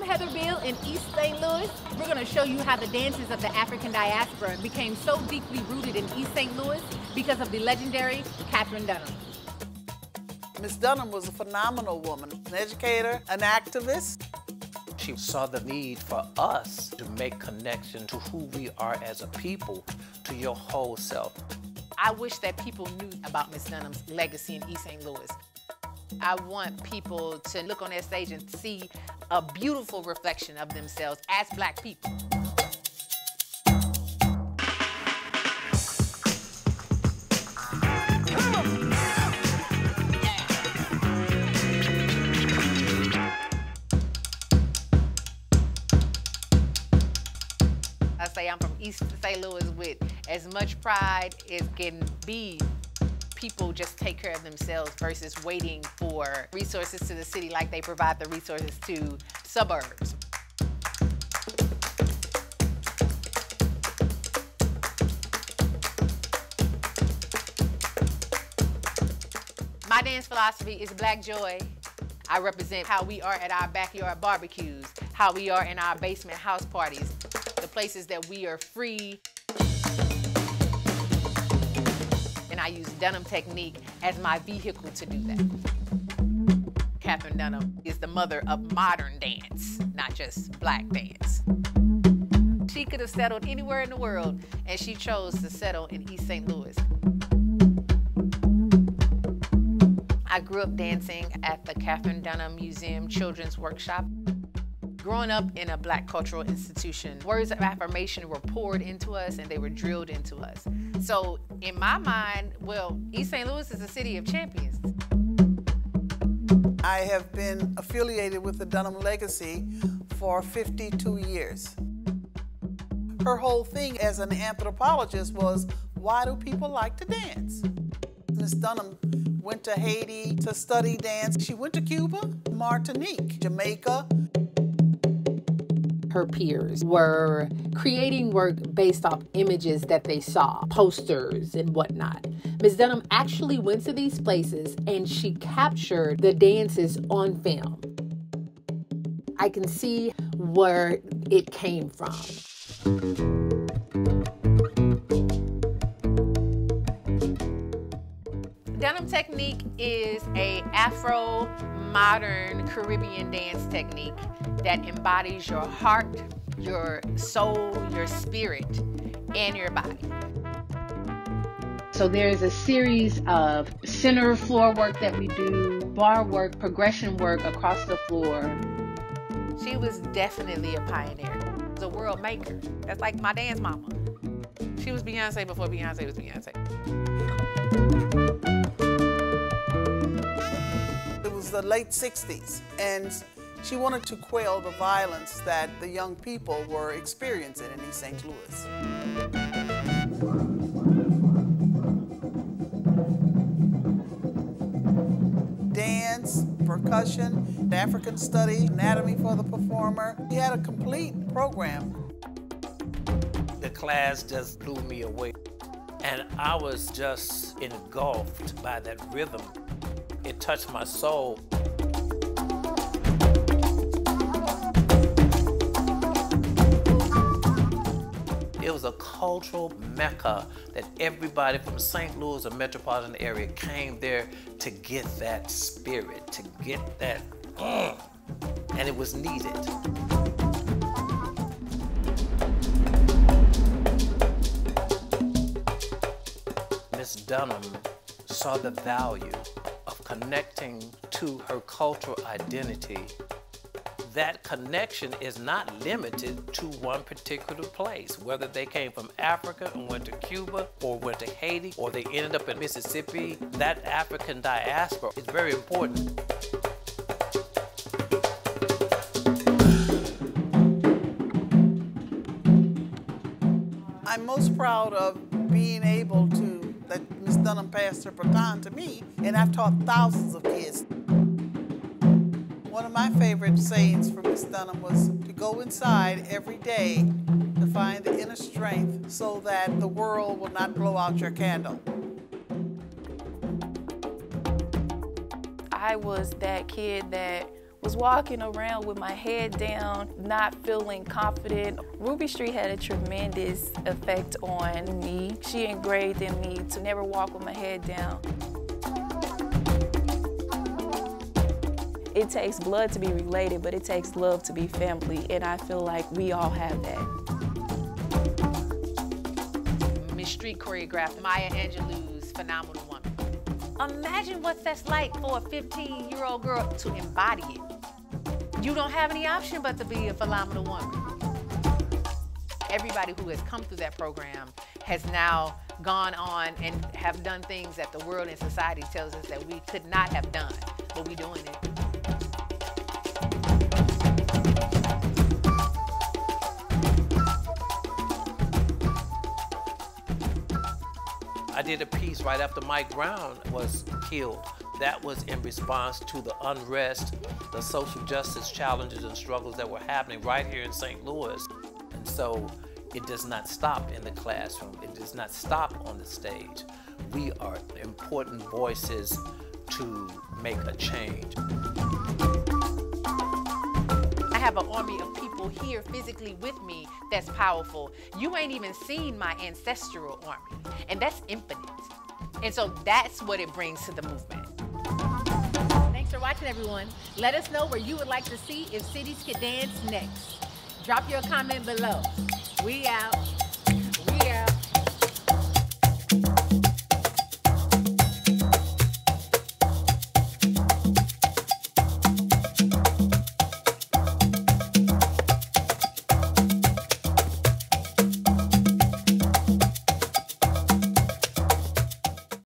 I'm Heather Beale in East St. Louis. We're going to show you how the dances of the African diaspora became so deeply rooted in East St. Louis because of the legendary Katherine Dunham. Miss Dunham was a phenomenal woman, an educator, an activist. She saw the need for us to make connection to who we are as a people, to your whole self. I wish that people knew about Miss Dunham's legacy in East St. Louis. I want people to look on that stage and see a beautiful reflection of themselves as Black people. I say I'm from East St. Louis with as much pride as can be. People just take care of themselves versus waiting for resources to the city like they provide the resources to suburbs. My dance philosophy is Black joy. I represent how we are at our backyard barbecues, how we are in our basement house parties, the places that we are free. I use Dunham technique as my vehicle to do that. Katherine Dunham is the mother of modern dance, not just Black dance. She could have settled anywhere in the world, and she chose to settle in East St. Louis. I grew up dancing at the Katherine Dunham Museum Children's Workshop. Growing up in a Black cultural institution, words of affirmation were poured into us and they were drilled into us. So in my mind, well, East St. Louis is a city of champions. I have been affiliated with the Dunham Legacy for 52 years. Her whole thing as an anthropologist was, why do people like to dance? Miss Dunham went to Haiti to study dance. She went to Cuba, Martinique, Jamaica. Her peers were creating work based off images that they saw, posters and whatnot. Ms. Dunham actually went to these places and she captured the dances on film. I can see where it came from. Dunham technique is a Afro-modern Caribbean dance technique that embodies your heart, your soul, your spirit, and your body. So there's a series of center floor work that we do, bar work, progression work across the floor. She was definitely a pioneer, a world maker. That's like my dance mama. She was Beyonce before Beyonce was Beyonce. The late 60s, and she wanted to quell the violence that the young people were experiencing in East St. Louis. Dance, percussion, African study, anatomy for the performer. She had a complete program. The class just blew me away, and I was just engulfed by that rhythm. It touched my soul. It was a cultural mecca that everybody from St. Louis, the metropolitan area, came there to get that spirit, to get that, and it was needed. Miss Dunham saw the value connecting to her cultural identity. That connection is not limited to one particular place, whether they came from Africa and went to Cuba or went to Haiti or they ended up in Mississippi. That African diaspora is very important. I'm most proud of being able to that Miss Dunham passed her baton to me, and I've taught thousands of kids. One of my favorite sayings from Miss Dunham was to go inside every day to find the inner strength so that the world will not blow out your candle. I was that kid that was walking around with my head down, not feeling confident. Ruby Street had a tremendous effect on me. She engraved in me to never walk with my head down. It takes blood to be related, but it takes love to be family, and I feel like we all have that. Miss Street choreographed Maya Angelou's Phenomenal Woman. Imagine what that's like for a 15-year-old girl to embody it. You don't have any option but to be a phenomenal woman. Everybody who has come through that program has now gone on and have done things that the world and society tells us that we could not have done, but we're doing it. I did a piece right after Mike Brown was killed. That was in response to the unrest, the social justice challenges and struggles that were happening right here in St. Louis. And so it does not stop in the classroom. It does not stop on the stage. We are important voices to make a change. I have an army of people here physically with me that's powerful. You ain't even seen my ancestral army, and that's infinite. And so that's what it brings to the movement. Thanks for watching, everyone. Let us know where you would like to see if cities could dance next. Drop your comment below. We out.